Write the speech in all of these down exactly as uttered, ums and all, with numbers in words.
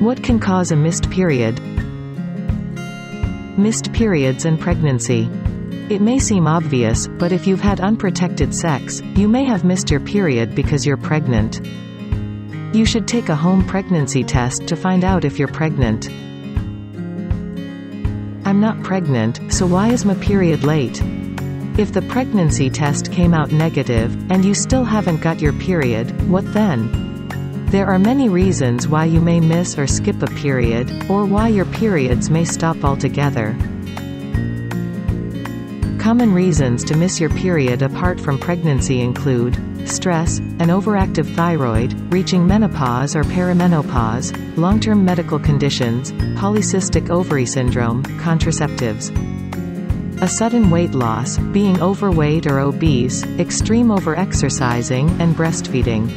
What can cause a missed period? Missed periods and pregnancy. It may seem obvious, but if you've had unprotected sex, you may have missed your period because you're pregnant. You should take a home pregnancy test to find out if you're pregnant. I'm not pregnant, so why is my period late? If the pregnancy test came out negative, and you still haven't got your period, what then? There are many reasons why you may miss or skip a period, or why your periods may stop altogether. Common reasons to miss your period apart from pregnancy include stress, an overactive thyroid, reaching menopause or perimenopause, long-term medical conditions, polycystic ovary syndrome, contraceptives. A sudden weight loss, being overweight or obese, extreme overexercising, and breastfeeding.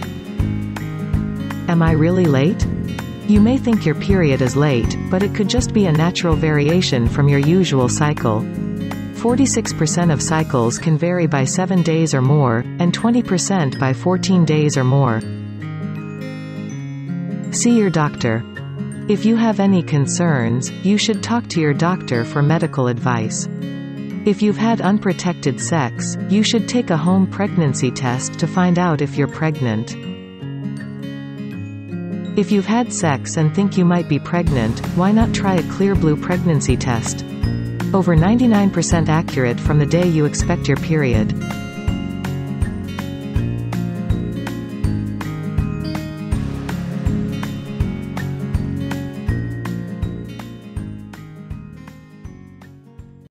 Am I really late? You may think your period is late, but it could just be a natural variation from your usual cycle. forty-six percent of cycles can vary by seven days or more, and twenty percent by fourteen days or more. See your doctor. If you have any concerns, you should talk to your doctor for medical advice. If you've had unprotected sex, you should take a home pregnancy test to find out if you're pregnant. If you've had sex and think you might be pregnant, why not try a Clearblue pregnancy test? Over ninety-nine percent accurate from the day you expect your period.